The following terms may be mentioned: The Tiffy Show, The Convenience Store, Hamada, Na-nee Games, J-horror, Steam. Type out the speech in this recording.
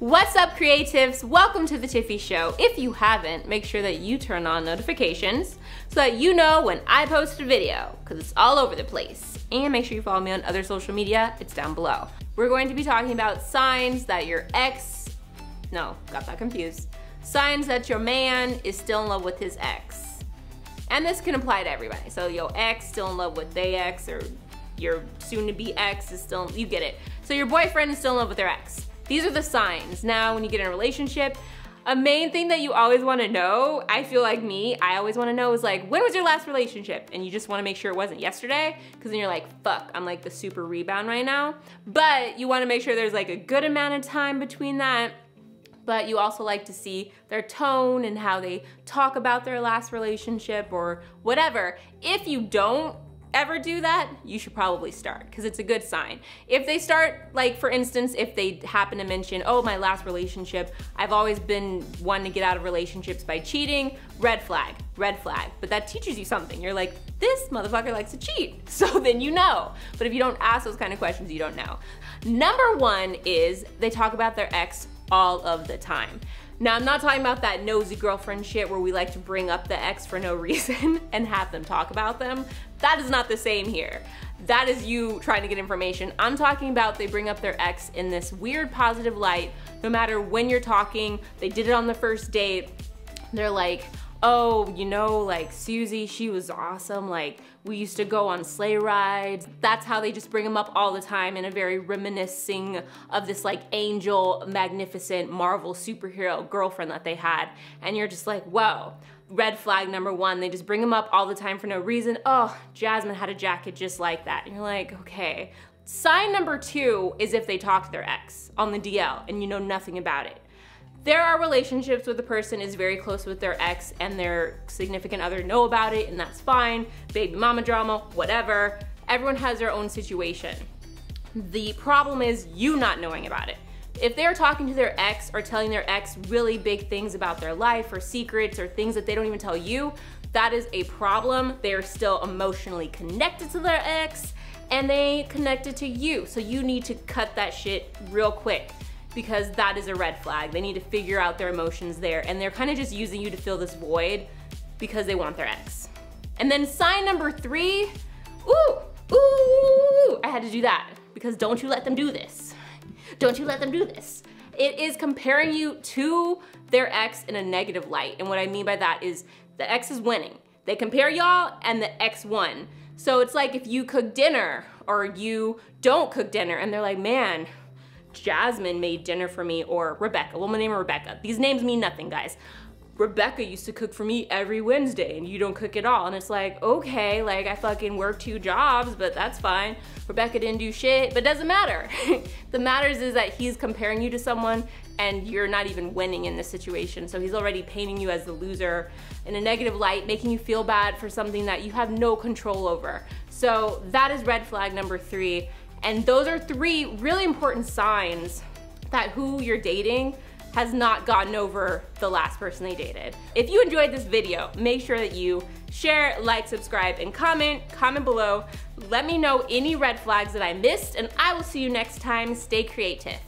What's up, creatives? Welcome to The Tiffy Show. If you haven't, make sure that you turn on notifications so that you know when I post a video, because it's all over the place. And make sure you follow me on other social media, it's down below. We're going to be talking about signs that your ex, no, got that confused. Signs that your man is still in love with his ex. And this can apply to everybody. So your ex still in love with their ex, or your soon-to-be ex is still, you get it. So your boyfriend is still in love with their ex. These are the signs. Now, when you get in a relationship, a main thing that you always wanna know, I feel like me, I always wanna know is like, when was your last relationship? And you just wanna make sure it wasn't yesterday, because then you're like, fuck, I'm like the super rebound right now. But you wanna make sure there's like a good amount of time between that, but you also like to see their tone and how they talk about their last relationship or whatever. If you don't ever do that, you should probably start, because it's a good sign. If they start, like for instance, if they happen to mention, oh, my last relationship, I've always been one to get out of relationships by cheating, red flag, red flag. But that teaches you something. You're like, this motherfucker likes to cheat. So then you know. But if you don't ask those kind of questions, you don't know. Number one is they talk about their ex all of the time. Now, I'm not talking about that nosy girlfriend shit where we like to bring up the ex for no reason and have them talk about them. That is not the same here. That is you trying to get information. I'm talking about they bring up their ex in this weird positive light, no matter when you're talking. They did it on the first date. They're like, oh, you know, like Susie, she was awesome. Like, we used to go on sleigh rides. That's how they just bring them up all the time, in a very reminiscing of this like angel, magnificent Marvel superhero girlfriend that they had. And you're just like, whoa, red flag number one. They just bring them up all the time for no reason. Oh, Jasmine had a jacket just like that. And you're like, okay. Sign number two is if they talk to their ex on the DL and you know nothing about it. There are relationships where the person is very close with their ex and their significant other know about it, and that's fine. Baby mama drama, whatever. Everyone has their own situation. The problem is you not knowing about it. If they're talking to their ex or telling their ex really big things about their life or secrets or things that they don't even tell you, that is a problem. They are still emotionally connected to their ex and they connected to you. So you need to cut that shit real quick, because that is a red flag. They need to figure out their emotions there, and they're kind of just using you to fill this void because they want their ex. And then sign number three, I had to do that, because don't you let them do this. Don't you let them do this. It is comparing you to their ex in a negative light, and what I mean by that is the ex is winning. They compare y'all and the ex won. So it's like if you cook dinner or you don't cook dinner and they're like, man, Jasmine made dinner for me, or Rebecca, a woman named Rebecca. These names mean nothing, guys. Rebecca used to cook for me every Wednesday and you don't cook at all. And it's like, okay, like I fucking work 2 jobs, but that's fine. Rebecca didn't do shit, but it doesn't matter. The matters is that he's comparing you to someone and you're not even winning in this situation. So he's already painting you as the loser in a negative light, making you feel bad for something that you have no control over. So that is red flag number three. And those are 3 really important signs that who you're dating has not gotten over the last person they dated. If you enjoyed this video, make sure that you share, like, subscribe, and comment. Comment below. Let me know any red flags that I missed, and I will see you next time. Stay creative.